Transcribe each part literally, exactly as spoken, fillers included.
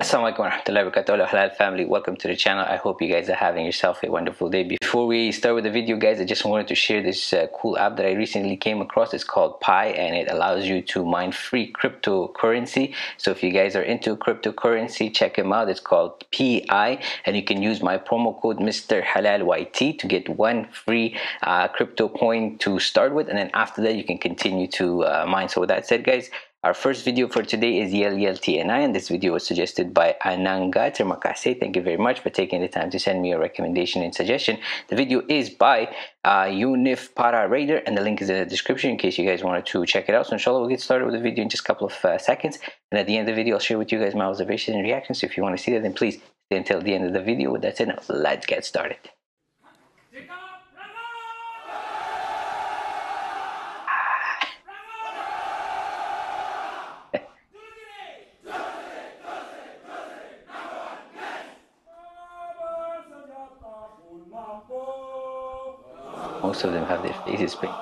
Assalamualaikum warahmatullahi wabarakatuh, Halal family. Welcome to the channel. I hope you guys are having yourself a wonderful day. Before we start with the video, guys, I just wanted to share this uh, cool app that I recently came across. It's called Pi, and it allows you to mine free cryptocurrency. So if you guys are into cryptocurrency, check him out. It's called P I, and you can use my promo code Mister Halal Y T to get one free uh, crypto coin to start with, and then after that you can continue to uh, mine. So with that said, guys, our first video for today is Yel Yel T N I, and this video was suggested by Ananga Termakase. Thank you very much for taking the time to send me your recommendation and suggestion. The video is by uh, Yunif Pararader, and the link is in the description in case you guys wanted to check it out. So inshallah, we'll get started with the video in just a couple of uh, seconds. And at the end of the video, I'll share with you guys my observations and reactions. So if you want to see that, then please stay until the end of the video. With that said, now let's get started. Most of them have their faces pink.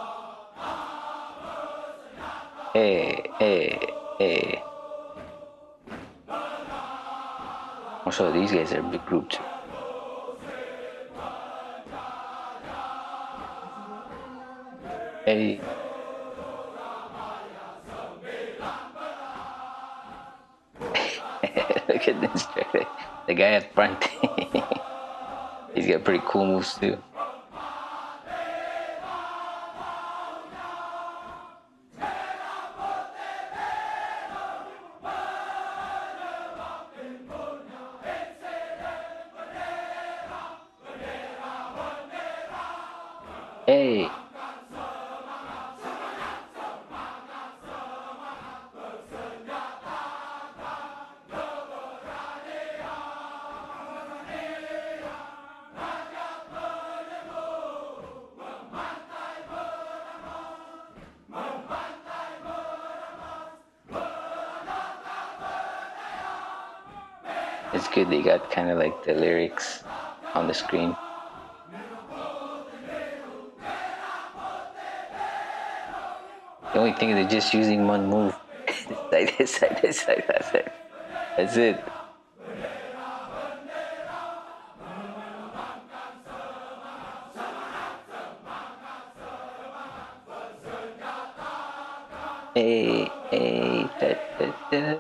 Hey, hey, hey. Also, these guys are a big group too. Hey. Look at this guy. The guy at front. He's got pretty cool moves too. Hey. It's good they got kind of like the lyrics on the screen. The only thing is they're just using one move. Like this, like this, like that, like. That's it. Hey, hey, da, da, da.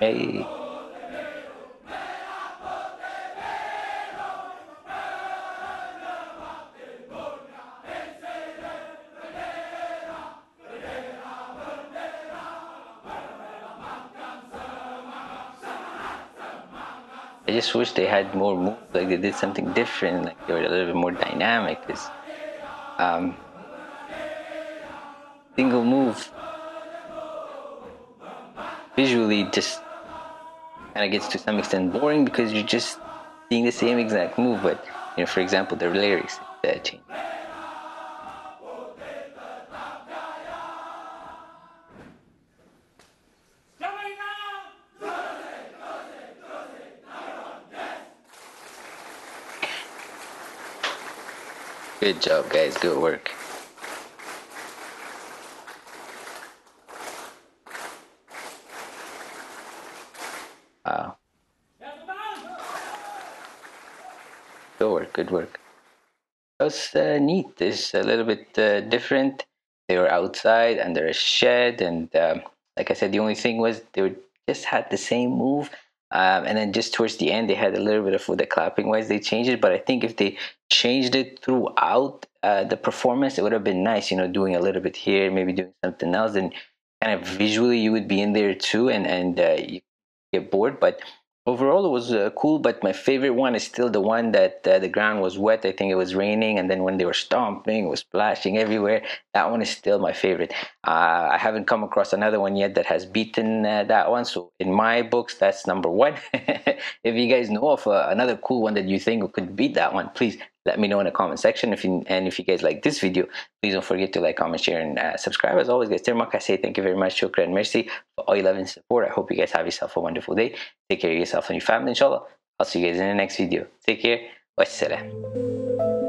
Hey. I just wish they had more moves, like they did something different, like they were a little bit more dynamic. Cause, um, single move visually just kind of gets to some extent boring because you're just seeing the same exact move, but you know, for example, the lyrics uh, change. Good job, guys. Good work. Wow. Good work, good work. That was uh, neat. It's a little bit uh, different. They were outside under a shed, and um, like I said, the only thing was they were, just had the same move, um, and then just towards the end they had a little bit of with the clapping wise they changed it. But I think if they changed it throughout uh, the performance, it would have been nice, you know, doing a little bit here, maybe doing something else, and kind of visually you would be in there too, and, and uh, you get bored. But Overall, it was uh, cool, but my favorite one is still the one that uh, the ground was wet. I think it was raining, and then when they were stomping, it was splashing everywhere. That one is still my favorite. Uh, I haven't come across another one yet that has beaten uh, that one. So in my books, that's number one. If you guys know of uh, another cool one that you think could beat that one, please let me know in the comment section. If you, and if you guys like this video, please don't forget to like, comment, share, and uh, subscribe. As always, guys, Termakase, thank you very much. Shukran and mercy for all your love and support. I hope you guys have yourself a wonderful day. Take care of yourself and your family, inshallah. I'll see you guys in the next video. Take care. Wassalam.